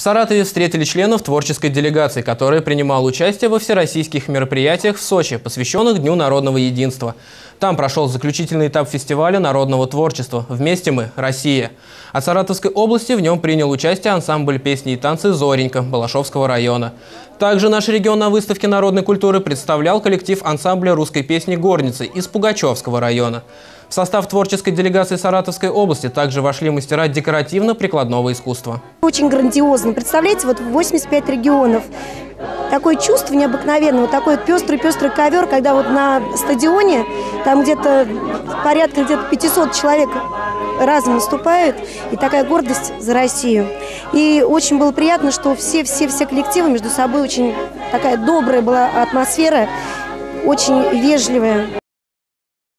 В Саратове встретили членов творческой делегации, которая принимала участие во всероссийских мероприятиях в Сочи, посвященных Дню народного единства. Там прошел заключительный этап фестиваля народного творчества «Вместе мы, Россия». От Саратовской области в нем принял участие ансамбль песни и танцы «Зоренька» Балашовского района. Также наш регион на выставке народной культуры представлял коллектив ансамбля русской песни «Горницы» из Пугачевского района. В состав творческой делегации Саратовской области также вошли мастера декоративно-прикладного искусства. Очень грандиозно. Представляете, вот 85 регионов. Такое чувство необыкновенное, вот такой вот пестрый-пестрый ковер, когда вот на стадионе там где-то порядка 500 человек разом наступают, и такая гордость за Россию. И очень было приятно, что все коллективы между собой, очень такая добрая была атмосфера, очень вежливая.